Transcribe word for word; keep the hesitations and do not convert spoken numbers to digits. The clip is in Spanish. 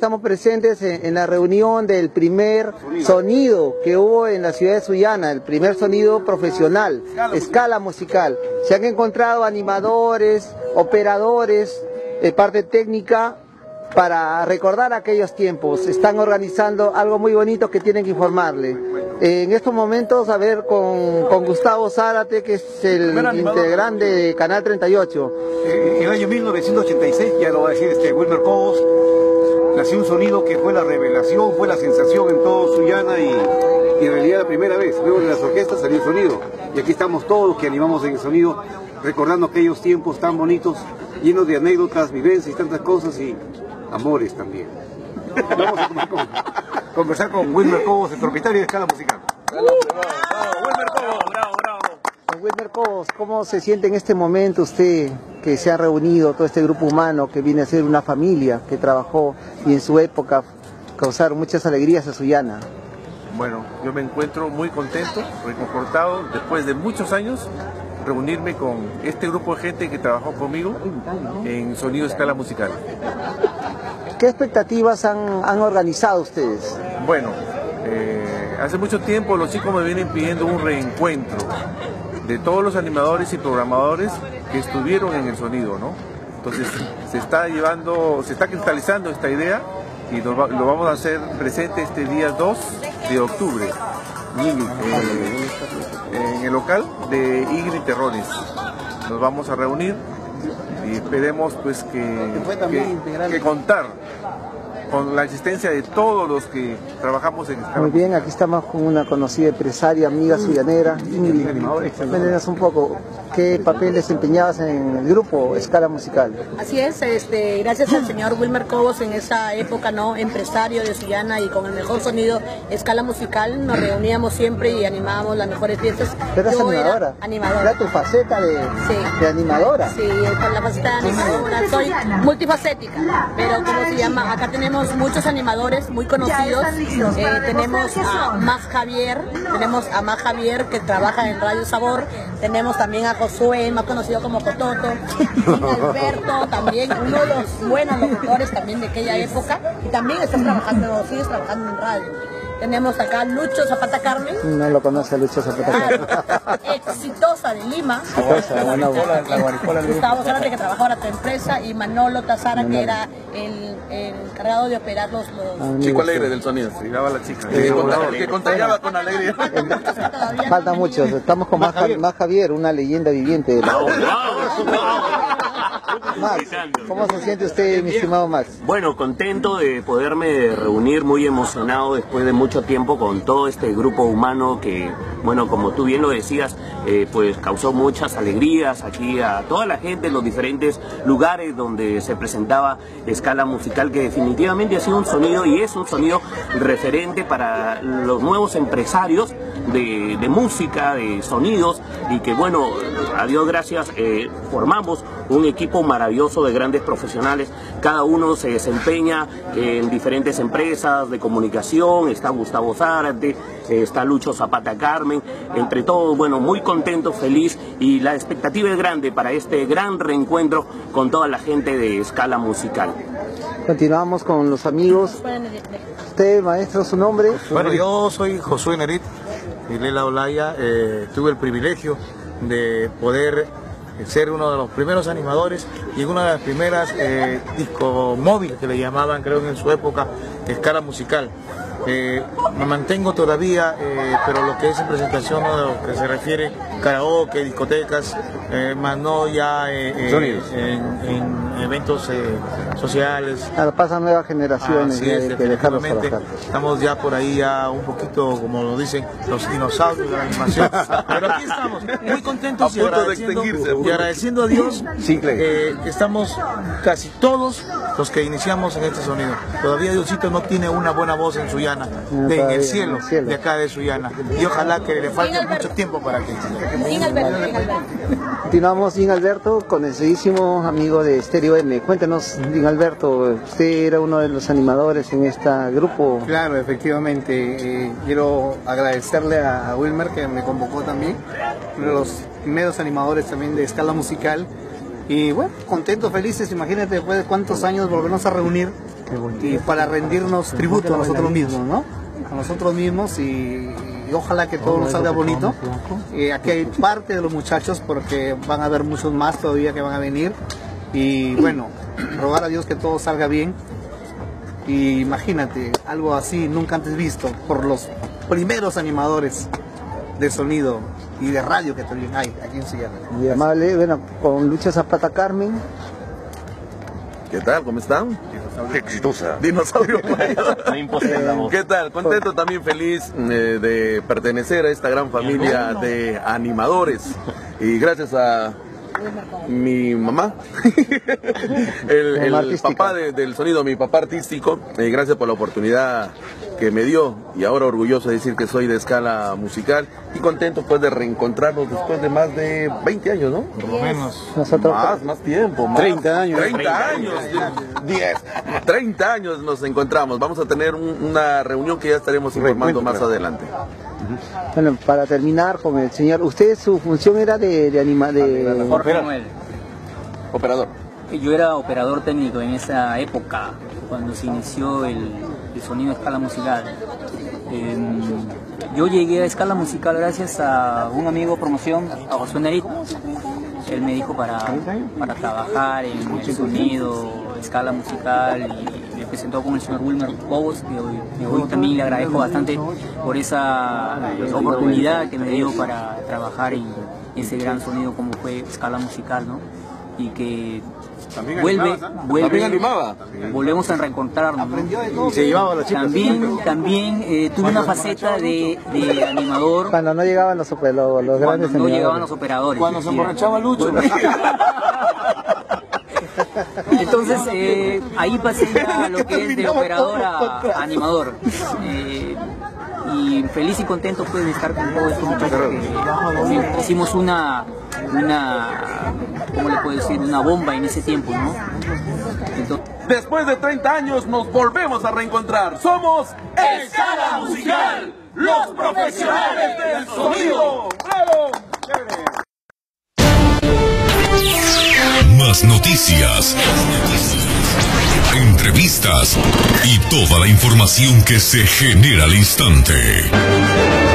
Estamos presentes en, en la reunión del primer sonido que hubo en la ciudad de Sullana, el primer sonido profesional, escala musical. Se han encontrado animadores, operadores, de parte técnica, para recordar aquellos tiempos. Están organizando algo muy bonito que tienen que informarle. En estos momentos, a ver, con, con Gustavo Zárate, que es el integrante de Canal treinta y ocho. En el año mil novecientos ochenta y seis, ya lo va a decir este Wilmer Cobos, nació un sonido que fue la revelación, fue la sensación en todo Sullana y, y en realidad la primera vez. Luego en las orquestas salió el sonido. Y aquí estamos todos los que animamos en el sonido, recordando aquellos tiempos tan bonitos, llenos de anécdotas, vivencias y tantas cosas y amores también. Vamos a tomar con, conversar con Wilmer Cobos, el propietario de Escala Musical. ¡Bravo, Wilmer Cobos! ¡Bravo, bravo! Wilmer Cobos, ¿cómo se siente en este momento usted que se ha reunido todo este grupo humano que viene a ser una familia que trabajó y en su época causaron muchas alegrías a Sullana? Bueno, yo me encuentro muy contento, reconfortado, después de muchos años reunirme con este grupo de gente que trabajó conmigo en Sonido Escala Musical. ¿Qué expectativas han, han organizado ustedes? Bueno, eh, hace mucho tiempo los chicos me vienen pidiendo un reencuentro de todos los animadores y programadores que estuvieron en el sonido, ¿no? Entonces se está llevando, se está cristalizando esta idea y lo, lo vamos a hacer presente este día dos de octubre eh, en el local de Ingrid Terrones. Nos vamos a reunir y esperemos pues que, que, que contar con la existencia de todos los que trabajamos en Escala. Muy bien, aquí estamos con una conocida empresaria, amiga suyanera. Ingrid, cuéntanos un poco, ¿qué papel desempeñabas en el grupo Escala Musical? Así es, este, gracias al señor Wilmer Cobos en esa época, ¿no? Empresario de Sullana y con el mejor sonido Escala Musical, nos reuníamos siempre y animábamos las mejores fiestas. Pero eras animadora. Animadora. Era tu faceta de, sí. de animadora. Sí, con la faceta de animadora. Soy multifacética, pero como se llama, acá tenemos muchos animadores muy conocidos, eh, tenemos a Max Javier, tenemos a Max Javier que trabaja en Radio Sabor, tenemos también a Josué, más conocido como Cototo, Alberto, también uno de los buenos locutores también de aquella época, y también está trabajando, sigue trabajando en radio. Tenemos acá Lucho Zapata Carmen. No lo conoce Lucho Zapata Carmen. Exitosa de Lima. Exitosa, la guaripola, la guaripola. Gustavo Grande, que trabajó en tu empresa, y Manolo Tassara, Manolo, que era el, el encargado de operar los... los... Chico alegre del sonido, se llegaba la chica. Sí, el que contagiaba con alegría. Falta mucho, estamos con Max Javier. Max Javier, una leyenda viviente de la... Max, ¿cómo se siente usted, mi estimado Max? Bueno, contento de poderme reunir, muy emocionado después de mucho tiempo con todo este grupo humano que, bueno, como tú bien lo decías, eh, pues causó muchas alegrías aquí a toda la gente en los diferentes lugares donde se presentaba Escala Musical, que definitivamente ha sido un sonido y es un sonido referente para los nuevos empresarios de, de música, de sonidos, y que, bueno, a Dios gracias, eh, formamos un equipo maravilloso de grandes profesionales. Cada uno se desempeña en diferentes empresas de comunicación. Está Gustavo Zárate, está Lucho Zapata Carmen, entre todos, bueno, muy contento, feliz, y la expectativa es grande para este gran reencuentro con toda la gente de Escala Musical. Continuamos con los amigos. Usted, maestro, ¿su nombre? Bueno, yo soy Josué Nerit y Lela Olaya. Eh, tuve el privilegio de poder ser uno de los primeros animadores y una de las primeras eh, disco móvil que le llamaban, creo que en su época, Escala Musical. Eh, me mantengo todavía, eh, pero lo que es presentación, ¿no?, de lo que se refiere karaoke, discotecas, eh, más no ya eh, eh, en, en eventos eh, sociales. Ahora pasan nuevas generaciones. Así es, de, definitivamente, estamos ya por ahí ya un poquito, como lo dicen, los dinosaurios de la animación. Pero aquí estamos, muy contentos y agradeciendo, y agradeciendo a Dios que eh, estamos casi todos los que iniciamos en este sonido. Todavía Diosito no tiene una buena voz en Sullana. No, de, en, el cielo, en el cielo de acá de Sullana, y ojalá que le falte mucho tiempo para que sin Alberto, sin Alberto. Continuamos, Din Alberto, con el seguidísimo amigo de Stereo M. Cuéntanos, Din Alberto, usted era uno de los animadores en este grupo. Claro, efectivamente, eh, quiero agradecerle a Wilmer que me convocó también, uno de los primeros animadores también de Escala Musical, y bueno, contentos, felices, imagínate después de cuántos años volvernos a reunir y para rendirnos tributo a nosotros mismos, ¿no? A nosotros mismos y, y ojalá que todo nos salga bonito. Eh, aquí hay parte de los muchachos porque van a haber muchos más todavía que van a venir y bueno, rogar a Dios que todo salga bien. Y imagínate, algo así nunca antes visto por los primeros animadores de sonido y de radio que también hay aquí en Sullana. Y amable, bueno, con Lucho Zapata Carmen. ¿Qué tal? ¿Cómo están? Qué exitosa. Dinosaurio Mayo. ¿Qué tal? Contento también, feliz eh, de pertenecer a esta gran familia de animadores. Y gracias a mi mamá, el, el papá de, del sonido, mi papá artístico, eh, gracias por la oportunidad que me dio y ahora orgulloso de decir que soy de Escala Musical y contento pues de reencontrarnos después de más de veinte años, ¿no? Por lo menos. Nosotros más, más tiempo, más. treinta años. treinta años, diez, treinta años nos encontramos. Vamos a tener un, una reunión que ya estaremos informando más adelante. Bueno, para terminar con el señor, usted su función era de, de anima de Jorge Manuel. Operador. Yo era operador técnico en esa época, cuando se inició el, el sonido a Escala Musical. Eh, yo llegué a Escala Musical gracias a un amigo de promoción, a José Nerita. Él me dijo para, para trabajar en el sonido, Escala Musical y presentó con el señor Wilmer Cobos, que hoy, que hoy también le agradezco bastante por esa oportunidad que me dio para trabajar en ese gran sonido como fue Escala Musical, ¿no? Y que vuelve, vuelve, volvemos a reencontrarnos, ¿no? También, también eh, tuve una faceta de, de animador. Cuando no llegaban los, los, los grandes cuando no llegaban los operadores. Cuando se emborrachaba Lucho. Entonces eh, ahí pasé a lo que es de operador a animador eh, y feliz y contento pues de estar con todos estos muchachos que hicimos una, una, ¿cómo le puedo decir? Una bomba en ese tiempo, ¿no? Entonces, después de treinta años nos volvemos a reencontrar. Somos Escala Musical, los profesionales del sonido. ¡Bravo! ¡Chévere! Más noticias, entrevistas y toda la información que se genera al instante.